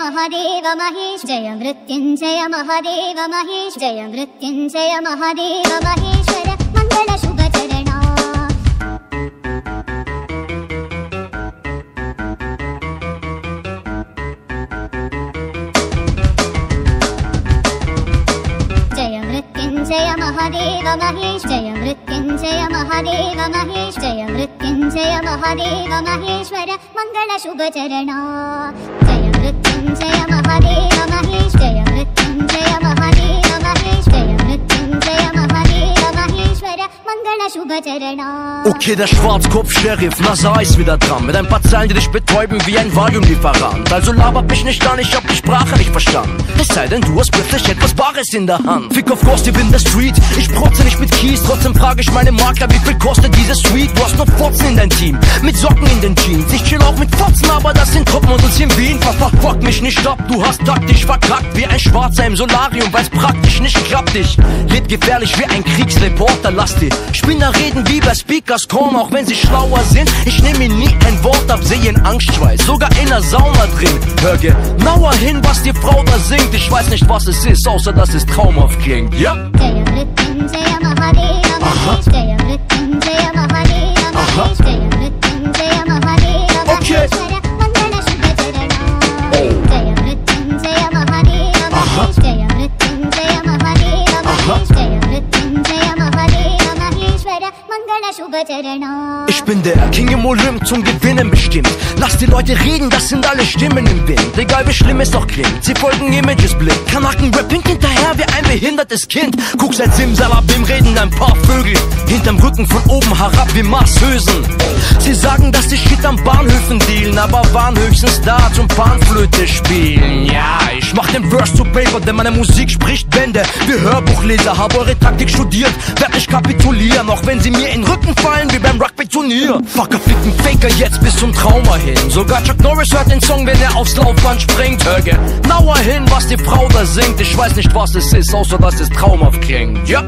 Mahadeva Mahesh, Jaya Mrityunjaya Mahadeva Mahesh, Jaya Mrityunjaya Mahadeva Maheshwara Mangala Shubha Charana. Jaya Mrityunjaya Mahadeva Mahesh, Jaya Mrityunjaya Mahadeva Mahesh, Jaya Mrityunjaya Mahadeva Maheshwara Mangala Shubha Charana. Jaya Mahadeva Mahesh, Jaya Mrityunjaya Mahadeva Mahesh, Jaya Mrityunjaya Mahadeva Maheshwara Mangala Shubha Charana. Okay, der Schwarzkopf-Sheriff, na sah ich's wieder dran. Mit ein paar Zeilen, die dich betäuben wie ein Valium-Lieferant. Also laber mich nicht an, ich hab die Sprache nicht verstanden. Es sei denn, du hast plötzlich etwas Bares in der Hand. Fick auf Ghost, ich bin der Street. Ich protze nicht mit Keys, trotzdem frage ich meine Makler, wie viel kostet diese Suite? Du hast noch Fotzen in dein Team, mit Socken in den Jeans. Ich chill auch mit Fotzen, aber das sind Truppen und uns in Wien. Verfuck mich nicht ab, du hast taktisch verkackt wie ein Schwarzer im Solarium, weil's praktisch nicht klappt. Ich leb gefährlich wie ein Kriegsreporter, lass die Spinner reden wie bei Speakers Corn, auch wenn sie schlauer sind. Ich nehme nie ein Wort ab, seh ihren Angstschweiß, sogar in der Sauna drin. Hör genauer hin, was die Frau da singt. Ich weiß nicht, was es ist, außer dass es traumhaft klingt, ja? Jaya Mrityunjaya Mahadeva Mahesh, Jaya Mrityunjaya Mahadeva Mahesh, Jaya Mrityunjaya Mahadeva Maheshwara Mangala Shubha Charana. Jaya Mrityunjaya Mahadeva Mahesh, Jaya Mrityunjaya Mahadeva Mahesh, Jaya Mrityunjaya Mahadeva Maheshwara Mangala Shubha Charana. Ich bin der King im Olymp, zum Gewinnen bestimmt. Lass die Leute reden, das sind alle Stimmen im Wind. Egal wie schlimm es doch klingt, sie folgen Images blind. Kanaken rapping hinterher wie ein behindertes Kind. Guck seit Simsalabim reden ein paar Vögel hinterm Rücken von oben herab wie Marshösen. Sie sagen, dass die Shit am Bahnhöfen dealen, aber waren höchstens da zum Panflöte spielen. Ja, ich mach den Verse zu Paper, denn meine Musik spricht Bände. Wir Hörbuchleser, hab eure Taktik studiert, werd nicht kapitulieren, auch wenn sie mir in den Rücken fallen wie beim Rugby-Turnier. Fucker flicken Faker jetzt bis zum Trauma hin. Sogar Chuck Norris hört den Song, wenn er aufs Laufband springt. Hör genauer hin, was die Frau da singt. Ich weiß nicht, was es ist, außer dass es traumhaft klingt, ja?